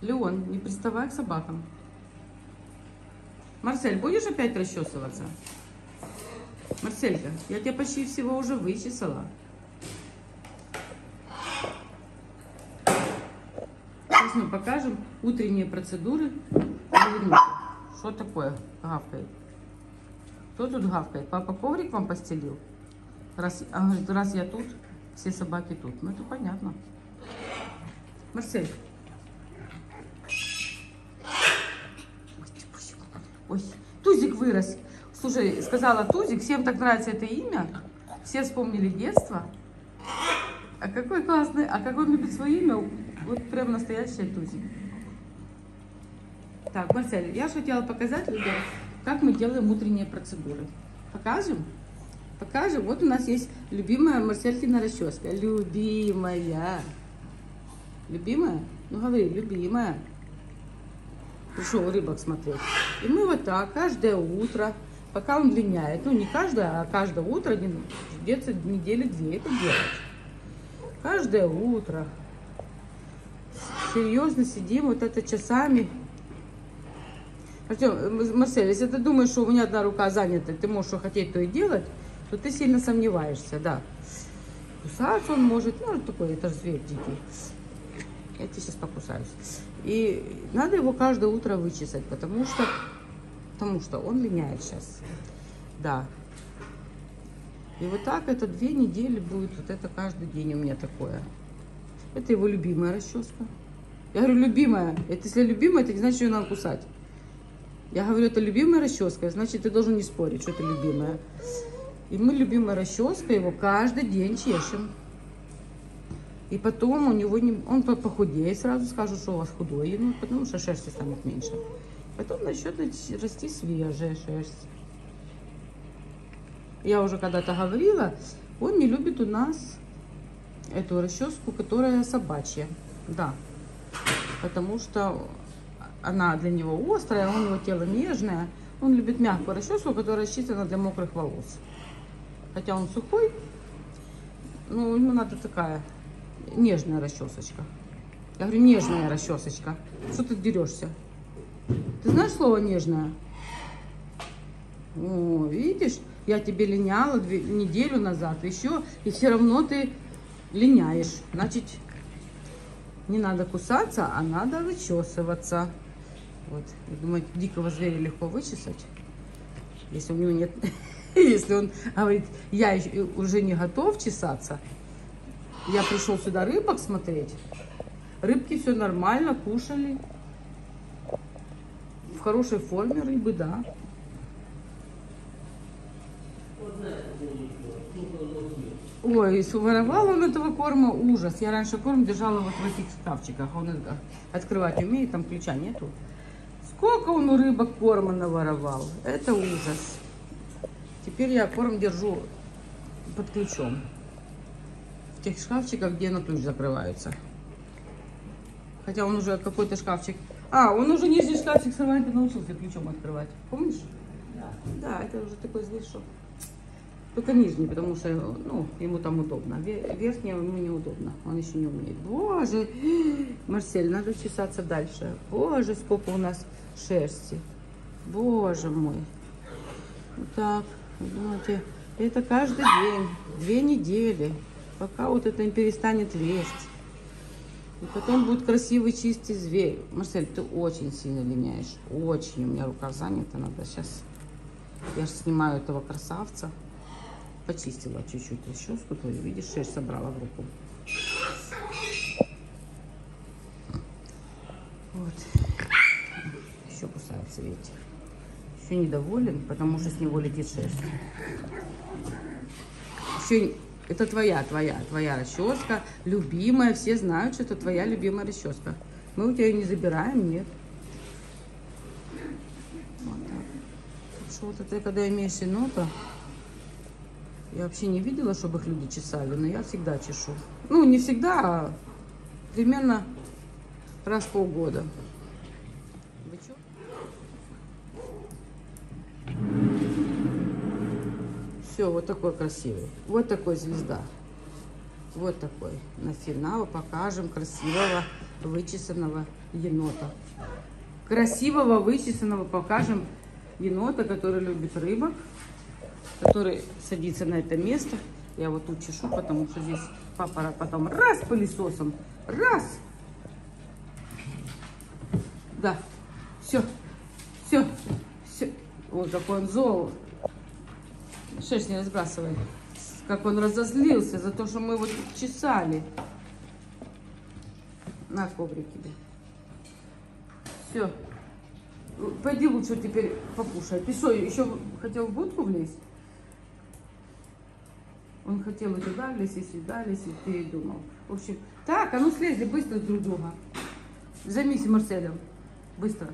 Леон, не приставай к собакам. Марсель, будешь опять расчесываться? Марселька, я тебя почти всего уже вычесала. Сейчас мы покажем утренние процедуры. Что такое гавкает? Кто тут гавкает? Папа коврик вам постелил? Раз я тут, все собаки тут. Ну это понятно. Марсель. Ой, Тузик вырос. Слушай, сказала Тузик, всем так нравится это имя. Все вспомнили детство. А какой классный, а какой любит свое имя. Вот прям настоящий Тузик. Так, Марсель, я же хотела показать людям, как мы делаем утренние процедуры. Покажем? Покажем. Вот у нас есть любимая Марселькина расческа. Любимая. Любимая? Ну говори, любимая. Пришел рыбок смотреть. И мы вот так каждое утро, пока он линяет, ну не каждое, а каждое утро, где-то недели две это делать. Каждое утро. Серьезно сидим вот это часами. Артем, Марсель, если ты думаешь, что у меня одна рука занята, ты можешь что хотеть, то и делать, то ты сильно сомневаешься, да. Кусаться он может, ну такой, это же зверь дикий. Я тебе сейчас покусаюсь. И надо его каждое утро вычесать, потому что он линяет сейчас. Да. И вот так это 2 недели будет. Вот это каждый день у меня такое. Это его любимая расческа. Я говорю, любимая. Это если любимая, это не значит, что ее надо кусать. Я говорю, это любимая расческа. Значит, ты должен не спорить, что это любимая. И мы любимая расческа его каждый день чешем. И потом у него, он похудеет, сразу скажут, что у вас худой енот, потому что шерсти станет меньше. Потом начнет расти свежая шерсть. Я уже когда-то говорила, он не любит у нас эту расческу, которая собачья. Да, потому что она для него острая, у него тело нежное. Он любит мягкую расческу, которая рассчитана для мокрых волос. Хотя он сухой, но ему надо такая... Нежная расчесочка. Я говорю, нежная расчесочка. Что ты дерешься? Ты знаешь слово нежное? О, видишь, я тебе линяла 2 неделю назад еще, и все равно ты линяешь. Значит, не надо кусаться, а надо вычесываться. Вот. Вы думаете, дикого зверя легко вычесать? Если у него нет... Если он говорит, я уже не готов чесаться... Я пришел сюда рыбок смотреть. Рыбки все нормально, кушали. В хорошей форме рыбы, да. Ой, своровал он этого корма, ужас. Я раньше корм держала вот в этих шкафчиках. Он открывать умеет, там ключа нету. Сколько он у рыбок корма наворовал. Это ужас. Теперь я корм держу под ключом. В тех шкафчиках, где на ключ закрываются. Хотя он уже какой-то шкафчик... А, он уже нижний шкафчик срывает и научился ключом открывать. Помнишь? Да. Да, это уже такой зверь, что... Только нижний, потому что ну, ему там удобно. Верхний ему неудобно, он еще не умеет. Боже, Марсель, надо чесаться дальше. Боже, сколько у нас шерсти. Боже мой. Вот так, думаете, это каждый день, 2 недели. Пока вот это им перестанет лезть. И потом будет красивый, чистый зверь. Марсель, ты очень сильно линяешь. Очень. У меня рука занята. Надо сейчас... Я же снимаю этого красавца. Почистила чуть-чуть расческу. Ты видишь, шерсть собрала в руку. Вот. Еще кусается, видите. Еще недоволен, потому что с него летит шерсть. Еще... Это твоя расческа, любимая. Все знают, что это твоя любимая расческа. Мы у тебя ее не забираем, нет. Вот так. Так что вот это, когда имеешь енота, я вообще не видела, чтобы их люди чесали, но я всегда чешу. Ну, не всегда, а примерно раз в полгода. Все, вот такой красивый. Вот такой звезда. Вот такой. На финал покажем красивого вычесанного енота. Красивого вычесанного. Покажем енота, который любит рыбок, который садится на это место. Я вот тут чешу, потому что здесь папа потом раз пылесосом, раз. Да, все. Вот какой он зол. Шерсть не разбрасывает. Как он разозлился за то, что мы его чесали. На, коврик тебе. Все. Пойди лучше теперь покушай. Ты что, еще хотел в будку влезть? Он хотел и туда влезть, и сюда влезть, и передумал. В общем, так, а ну слезли быстро друг друга. Займись Марселем. Быстро.